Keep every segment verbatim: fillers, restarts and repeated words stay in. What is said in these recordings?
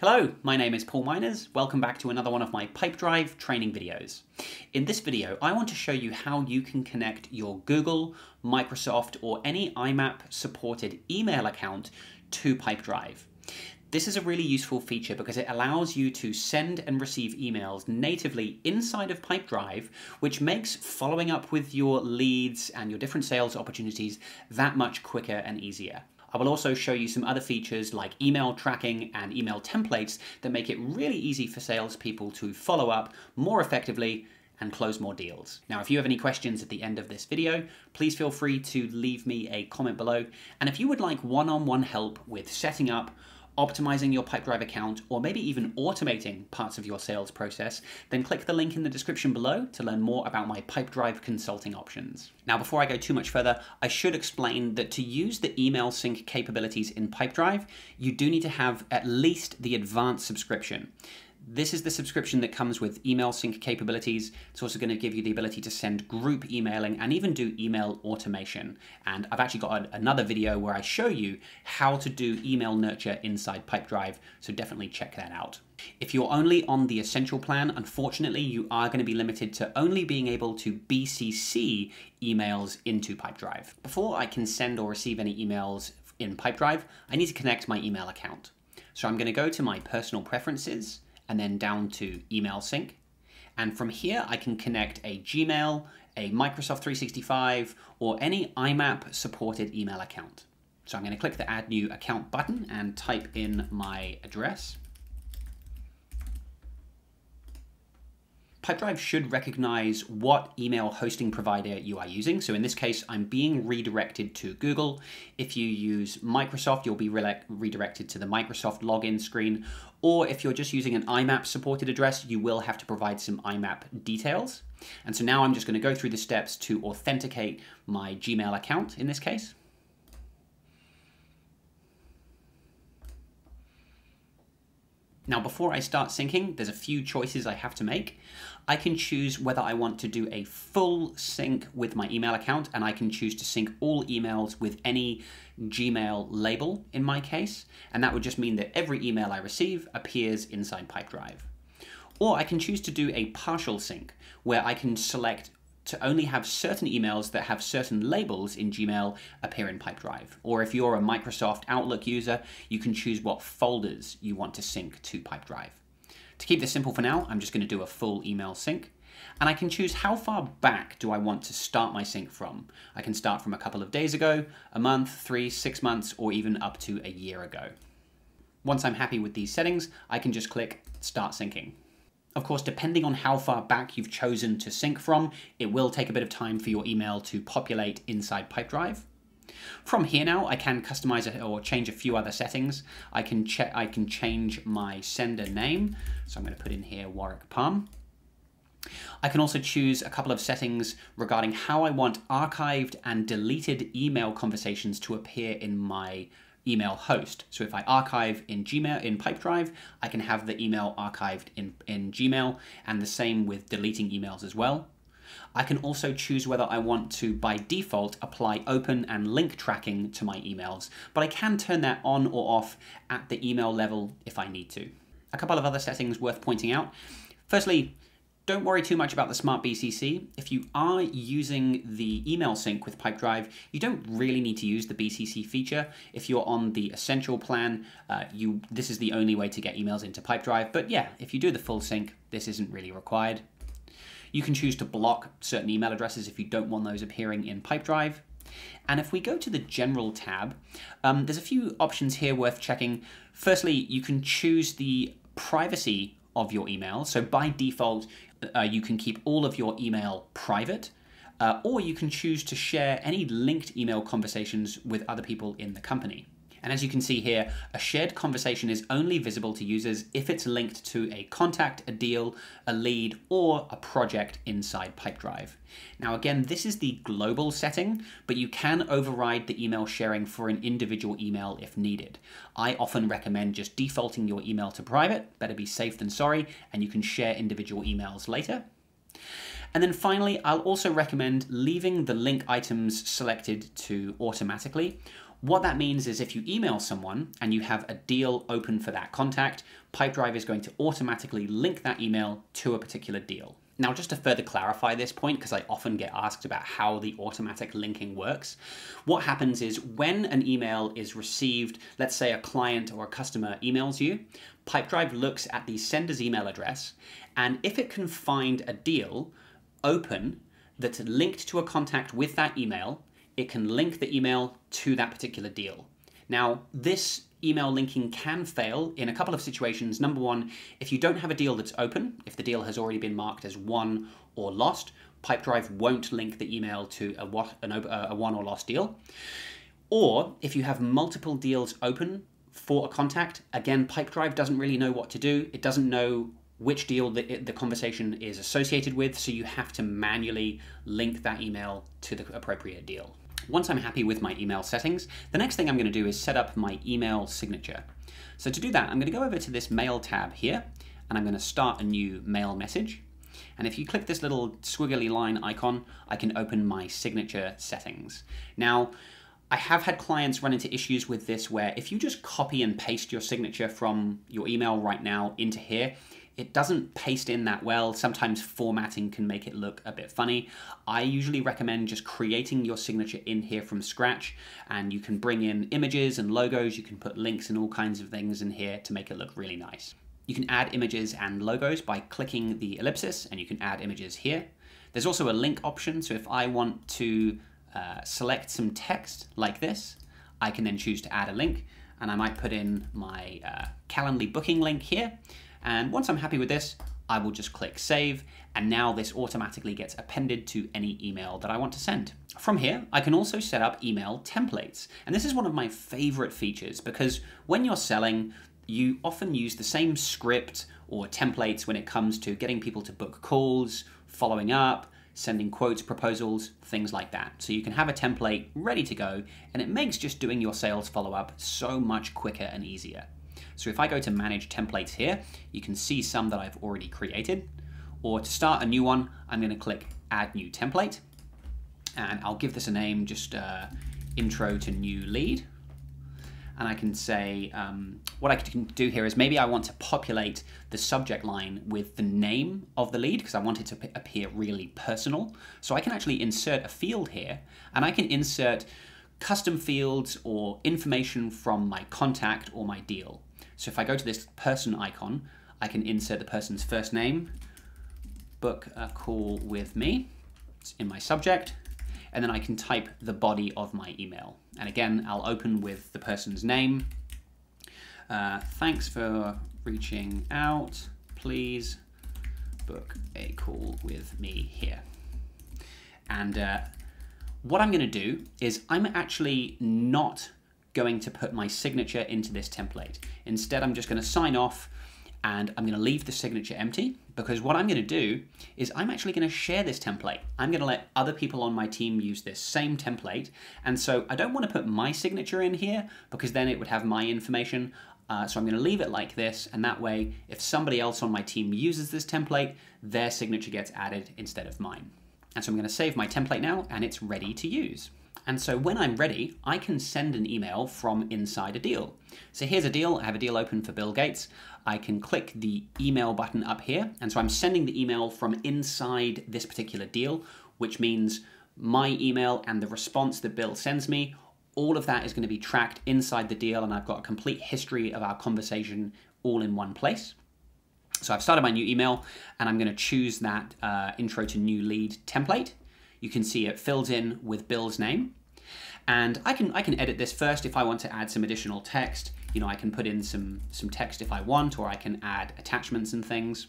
Hello, my name is Paul Miners. Welcome back to another one of my PipeDrive training videos. In this video, I want to show you how you can connect your Google, Microsoft, or any I MAP supported email account to PipeDrive. This is a really useful feature because it allows you to send and receive emails natively inside of PipeDrive, which makes following up with your leads and your different sales opportunities that much quicker and easier. I will also show you some other features like email tracking and email templates that make it really easy for salespeople to follow up more effectively and close more deals. Now, if you have any questions at the end of this video, please feel free to leave me a comment below. And if you would like one-on-one help with setting up, optimizing your PipeDrive account, or maybe even automating parts of your sales process, then click the link in the description below to learn more about my PipeDrive consulting options. Now, before I go too much further, I should explain that to use the email sync capabilities in PipeDrive, you do need to have at least the advanced subscription. This is the subscription that comes with email sync capabilities. It's also going to give you the ability to send group emailing and even do email automation. And I've actually got an, another video where I show you how to do email nurture inside PipeDrive, so definitely check that out. If you're only on the Essential plan, unfortunately, you are going to be limited to only being able to B C C emails into PipeDrive. Before I can send or receive any emails in PipeDrive, I need to connect my email account. So I'm going to go to my personal preferences, and then down to email sync. And from here, I can connect a Gmail, a Microsoft three sixty-five, or any I MAP supported email account. So I'm gonna click the add new account button and type in my address. PipeDrive should recognize what email hosting provider you are using. So in this case, I'm being redirected to Google. If you use Microsoft, you'll be re redirected to the Microsoft login screen. Or if you're just using an I MAP supported address, you will have to provide some I MAP details. And so now I'm just going to go through the steps to authenticate my Gmail account in this case. Now, before I start syncing, there's a few choices I have to make. I can choose whether I want to do a full sync with my email account, and I can choose to sync all emails with any Gmail label in my case. And that would just mean that every email I receive appears inside PipeDrive. Or I can choose to do a partial sync, where I can select to only have certain emails that have certain labels in Gmail appear in PipeDrive. Or if you're a Microsoft Outlook user, you can choose what folders you want to sync to PipeDrive. To keep this simple for now, I'm just going to do a full email sync. And I can choose how far back do I want to start my sync from. I can start from a couple of days ago, a month, three, six months, or even up to a year ago. Once I'm happy with these settings, I can just click Start Syncing. Of course, depending on how far back you've chosen to sync from, it will take a bit of time for your email to populate inside PipeDrive. From here now, I can customize it or change a few other settings. I can check, I can change my sender name. So I'm going to put in here Warwick Palm. I can also choose a couple of settings regarding how I want archived and deleted email conversations to appear in my email host. So if I archive in Gmail in PipeDrive, I can have the email archived in, in Gmail, and the same with deleting emails as well. I can also choose whether I want to, by default, apply open and link tracking to my emails, but I can turn that on or off at the email level if I need to. A couple of other settings worth pointing out. Firstly, don't worry too much about the Smart B C C. If you are using the email sync with PipeDrive, you don't really need to use the B C C feature. If you're on the Essential plan, uh, you this is the only way to get emails into PipeDrive. But yeah, if you do the full sync, this isn't really required. You can choose to block certain email addresses if you don't want those appearing in PipeDrive. And if we go to the General tab, um, there's a few options here worth checking. Firstly, you can choose the privacy of your email. So by default, uh, you can keep all of your email private, uh, or you can choose to share any linked email conversations with other people in the company. And as you can see here, a shared conversation is only visible to users if it's linked to a contact, a deal, a lead, or a project inside PipeDrive. Now again, this is the global setting, but you can override the email sharing for an individual email if needed. I often recommend just defaulting your email to private. Better be safe than sorry, and you can share individual emails later. And then finally, I'll also recommend leaving the link items selected to automatically, What that means is if you email someone and you have a deal open for that contact, PipeDrive is going to automatically link that email to a particular deal. Now, just to further clarify this point, because I often get asked about how the automatic linking works, what happens is when an email is received, let's say a client or a customer emails you, PipeDrive looks at the sender's email address, and if it can find a deal open that's linked to a contact with that email, it can link the email to that particular deal. Now, this email linking can fail in a couple of situations. Number one, if you don't have a deal that's open, if the deal has already been marked as won or lost, PipeDrive won't link the email to a, what, an, a won or lost deal. Or if you have multiple deals open for a contact, again, PipeDrive doesn't really know what to do. It doesn't know which deal the, the conversation is associated with, so you have to manually link that email to the appropriate deal. Once I'm happy with my email settings, the next thing I'm going to do is set up my email signature. So to do that, I'm going to go over to this Mail tab here, and I'm going to start a new mail message. And if you click this little squiggly line icon, I can open my signature settings. Now, I have had clients run into issues with this where if you just copy and paste your signature from your email right now into here, it doesn't paste in that well. Sometimes formatting can make it look a bit funny. I usually recommend just creating your signature in here from scratch, and you can bring in images and logos, you can put links and all kinds of things in here to make it look really nice. You can add images and logos by clicking the ellipsis, and you can add images here. There's also a link option, so if I want to uh, select some text like this, I can then choose to add a link, and I might put in my uh, Calendly booking link here. And once I'm happy with this, I will just click save, and now this automatically gets appended to any email that I want to send. From here, I can also set up email templates. And this is one of my favorite features, because when you're selling, you often use the same script or templates when it comes to getting people to book calls, following up, sending quotes, proposals, things like that. So you can have a template ready to go, and it makes just doing your sales follow-up so much quicker and easier. So if I go to manage templates here, you can see some that I've already created. Or to start a new one, I'm going to click add new template, and I'll give this a name, just uh, intro to new lead. And I can say, um, what I can do here is maybe I want to populate the subject line with the name of the lead because I want it to appear really personal. So I can actually insert a field here, and I can insert custom fields or information from my contact or my deal. So if I go to this person icon, I can insert the person's first name, book a call with me, it's in my subject, and then I can type the body of my email. And again, I'll open with the person's name. Uh, thanks for reaching out. Please book a call with me here. And uh, what I'm going to do is I'm actually not going to put my signature into this template. Instead, I'm just going to sign off, and I'm going to leave the signature empty, because what I'm going to do is I'm actually going to share this template. I'm going to let other people on my team use this same template, and so I don't want to put my signature in here because then it would have my information. Uh, so I'm going to leave it like this, and that way if somebody else on my team uses this template, their signature gets added instead of mine. And so I'm going to save my template now, and it's ready to use. And so when I'm ready, I can send an email from inside a deal. So here's a deal. I have a deal open for Bill Gates. I can click the email button up here. And so I'm sending the email from inside this particular deal, which means my email and the response that Bill sends me, all of that is going to be tracked inside the deal. And I've got a complete history of our conversation all in one place. So I've started my new email, and I'm going to choose that uh, intro to new lead template. You can see it fills in with Bill's name, and I can I can edit this first if I want to add some additional text. You know, I can put in some some text if I want, or I can add attachments and things.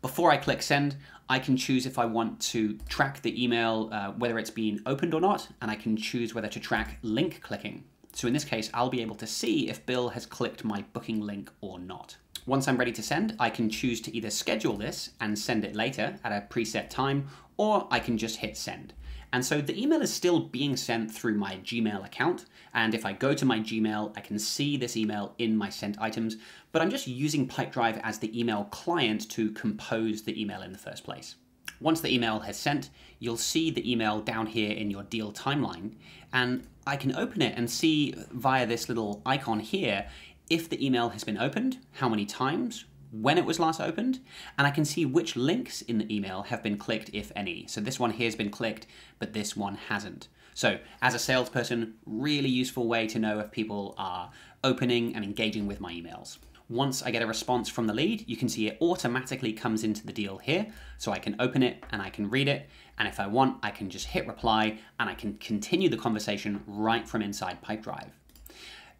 Before I click send, I can choose if I want to track the email, uh, whether it's been opened or not, and I can choose whether to track link clicking. So in this case, I'll be able to see if Bill has clicked my booking link or not. Once I'm ready to send, I can choose to either schedule this and send it later at a preset time, or I can just hit send. And so the email is still being sent through my Gmail account. And if I go to my Gmail, I can see this email in my sent items, but I'm just using PipeDrive as the email client to compose the email in the first place. Once the email has sent, you'll see the email down here in your deal timeline, and I can open it and see via this little icon here if the email has been opened, how many times, when it was last opened, and I can see which links in the email have been clicked, if any. So this one here has been clicked, but this one hasn't. So as a salesperson, really useful way to know if people are opening and engaging with my emails. Once I get a response from the lead, you can see it automatically comes into the deal here. So I can open it and I can read it. And if I want, I can just hit reply and I can continue the conversation right from inside PipeDrive.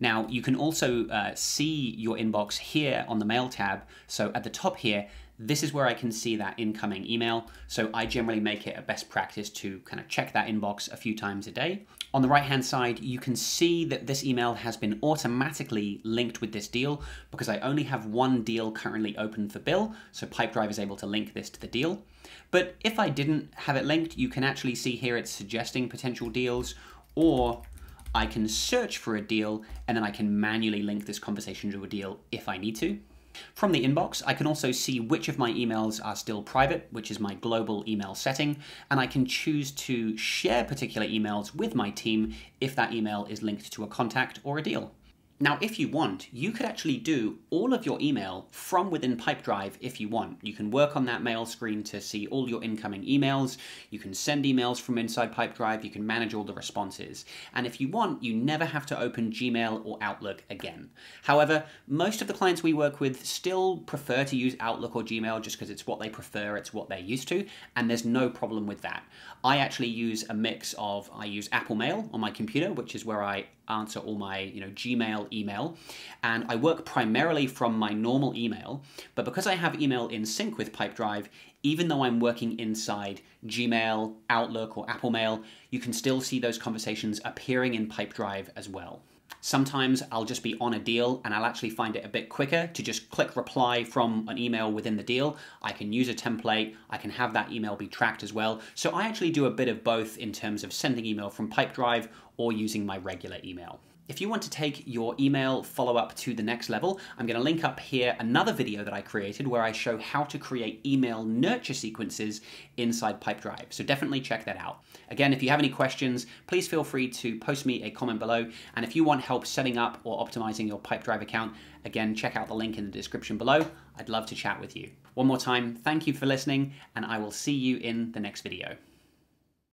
Now, you can also uh, see your inbox here on the mail tab. So at the top here, this is where I can see that incoming email. So I generally make it a best practice to kind of check that inbox a few times a day. On the right-hand side, you can see that this email has been automatically linked with this deal because I only have one deal currently open for Bill. So PipeDrive is able to link this to the deal. But if I didn't have it linked, you can actually see here it's suggesting potential deals, or I can search for a deal and then I can manually link this conversation to a deal if I need to. From the inbox, I can also see which of my emails are still private, which is my global email setting, and I can choose to share particular emails with my team if that email is linked to a contact or a deal. Now, if you want, you could actually do all of your email from within PipeDrive if you want. You can work on that mail screen to see all your incoming emails. You can send emails from inside PipeDrive. You can manage all the responses. And if you want, you never have to open Gmail or Outlook again. However, most of the clients we work with still prefer to use Outlook or Gmail just because it's what they prefer, it's what they're used to, and there's no problem with that. I actually use a mix of, I use Apple Mail on my computer, which is where I answer all my, you know, Gmail email, and I work primarily from my normal email, but because I have email in sync with PipeDrive, even though I'm working inside Gmail, Outlook, or Apple Mail, you can still see those conversations appearing in PipeDrive as well. Sometimes I'll just be on a deal and I'll actually find it a bit quicker to just click reply from an email within the deal. I can use a template, I can have that email be tracked as well. So I actually do a bit of both in terms of sending email from PipeDrive or using my regular email. If you want to take your email follow-up to the next level, I'm going to link up here another video that I created where I show how to create email nurture sequences inside PipeDrive. So definitely check that out. Again, if you have any questions, please feel free to post me a comment below. And if you want help setting up or optimizing your PipeDrive account, again, check out the link in the description below. I'd love to chat with you. One more time, thank you for listening, and I will see you in the next video.